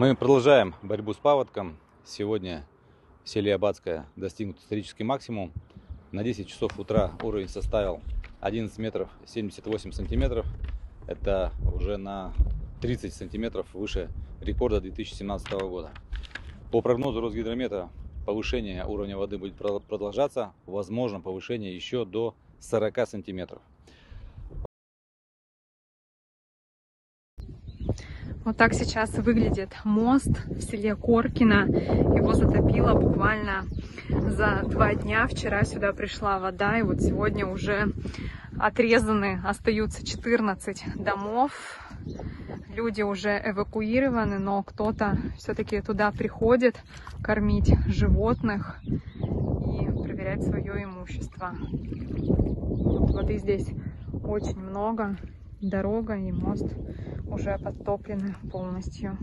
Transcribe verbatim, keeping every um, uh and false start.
Мы продолжаем борьбу с паводком. Сегодня в селе Абатское достигнут исторический максимум. На десять часов утра уровень составил одиннадцать метров семьдесят восемь сантиметров. Это уже на тридцать сантиметров выше рекорда две тысячи семнадцатого года. По прогнозу Росгидромета повышение уровня воды будет продолжаться. Возможно повышение еще до сорока сантиметров. Вот так сейчас выглядит мост в селе Коркина. Его затопило буквально за два дня. Вчера сюда пришла вода, и вот сегодня уже отрезаны, остаются четырнадцать домов. Люди уже эвакуированы, но кто-то все-таки туда приходит кормить животных и проверять свое имущество. Воды здесь очень много. Дорога и мост уже подтоплены полностью.